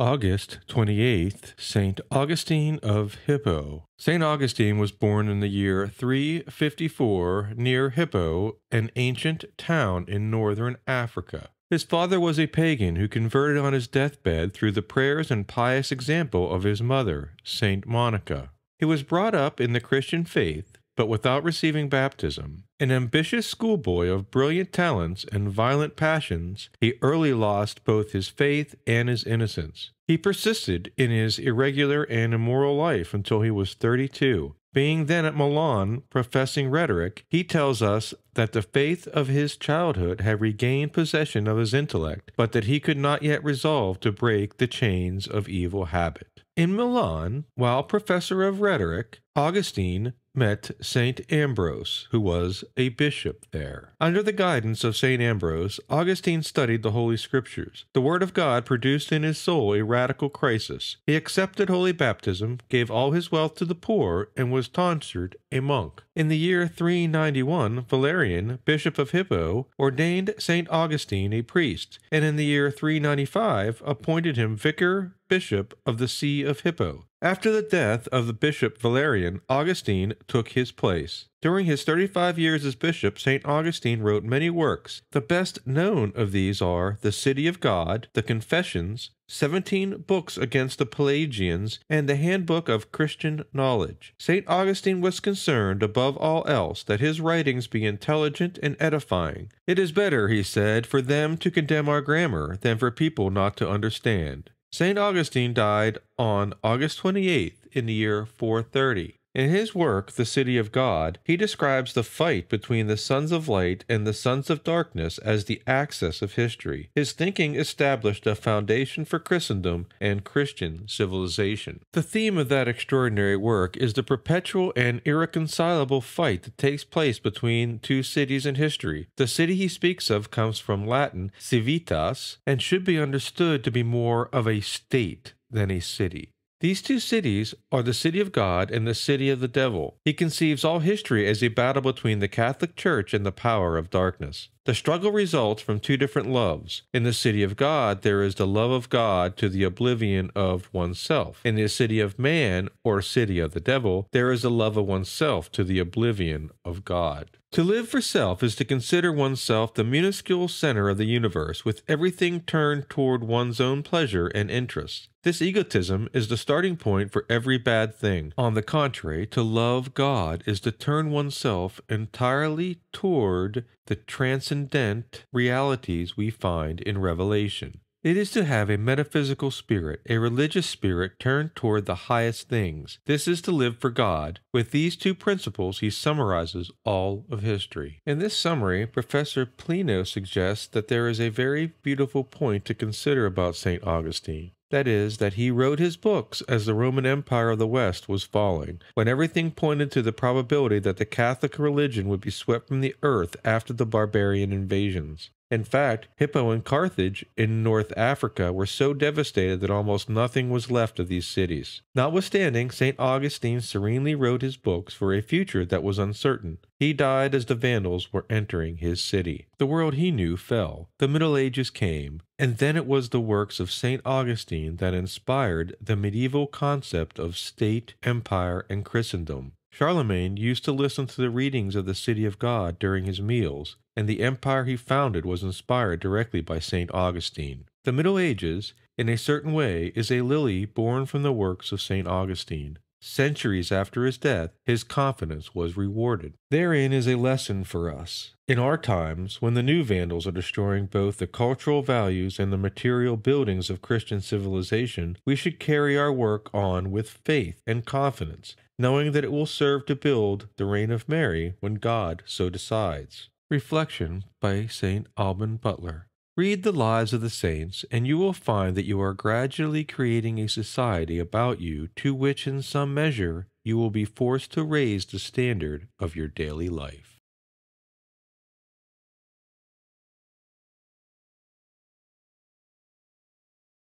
August 28th, St. Augustine of Hippo. St. Augustine was born in the year 354 near Hippo, an ancient town in northern Africa. His father was a pagan who converted on his deathbed through the prayers and pious example of his mother, Saint Monica. He was brought up in the Christian faith, but without receiving baptism. An ambitious schoolboy of brilliant talents and violent passions, he early lost both his faith and his innocence. He persisted in his irregular and immoral life until he was 32. Being then at Milan, professing rhetoric, he tells us that the faith of his childhood had regained possession of his intellect, but that he could not yet resolve to break the chains of evil habit. In Milan, while professor of rhetoric, Augustine met Saint Ambrose, who was a bishop there. Under the guidance of Saint Ambrose, Augustine studied the Holy Scriptures. The Word of God produced in his soul a radical crisis. He accepted holy baptism, gave all his wealth to the poor, and was tonsured a monk. In the year 391, Valerian, Bishop of Hippo, ordained Saint Augustine a priest, and in the year 395 appointed him vicar bishop of the See of Hippo. After the death of the bishop Valerian, Augustine took his place. During his 35 years as bishop, St. Augustine wrote many works. The best known of these are The City of God, The Confessions, 17 Books Against the Pelagians, and The Handbook of Christian Knowledge. St. Augustine was concerned, above all else, that his writings be intelligent and edifying. It is better, he said, for them to condemn our grammar than for people not to understand. St. Augustine died on August 28th in the year 430. In his work, The City of God, he describes the fight between the sons of light and the sons of darkness as the axis of history. His thinking established a foundation for Christendom and Christian civilization. The theme of that extraordinary work is the perpetual and irreconcilable fight that takes place between two cities in history. The city he speaks of comes from Latin civitas and should be understood to be more of a state than a city. These two cities are the City of God and the City of the Devil. He conceives all history as a battle between the Catholic Church and the power of darkness. The struggle results from two different loves. In the City of God, there is the love of God to the oblivion of oneself. In the City of Man, or City of the Devil, there is the love of oneself to the oblivion of God. To live for self is to consider oneself the minuscule center of the universe, with everything turned toward one's own pleasure and interests. This egotism is the starting point for every bad thing. On the contrary, to love God is to turn oneself entirely toward the transcendent realities we find in Revelation. It is to have a metaphysical spirit, a religious spirit turned toward the highest things. This is to live for God. With these two principles, he summarizes all of history. In this summary, Professor Plino suggests that there is a very beautiful point to consider about St. Augustine. That is, that he wrote his books as the Roman Empire of the West was falling, when everything pointed to the probability that the Catholic religion would be swept from the earth after the barbarian invasions. In fact, Hippo and Carthage in North Africa were so devastated that almost nothing was left of these cities. Notwithstanding, St. Augustine serenely wrote his books for a future that was uncertain. He died as the Vandals were entering his city. The world he knew fell. The Middle Ages came, and then it was the works of St. Augustine that inspired the medieval concept of state, empire, and Christendom. Charlemagne used to listen to the readings of the City of God during his meals, and the empire he founded was inspired directly by St. Augustine. The Middle Ages, in a certain way, is a lily born from the works of St. Augustine. Centuries after his death, his confidence was rewarded. Therein is a lesson for us. In our times, when the new Vandals are destroying both the cultural values and the material buildings of Christian civilization, we should carry our work on with faith and confidence, knowing that it will serve to build the reign of Mary when God so decides. Reflection by Saint Alban Butler. Read the lives of the saints, and you will find that you are gradually creating a society about you to which in some measure you will be forced to raise the standard of your daily life.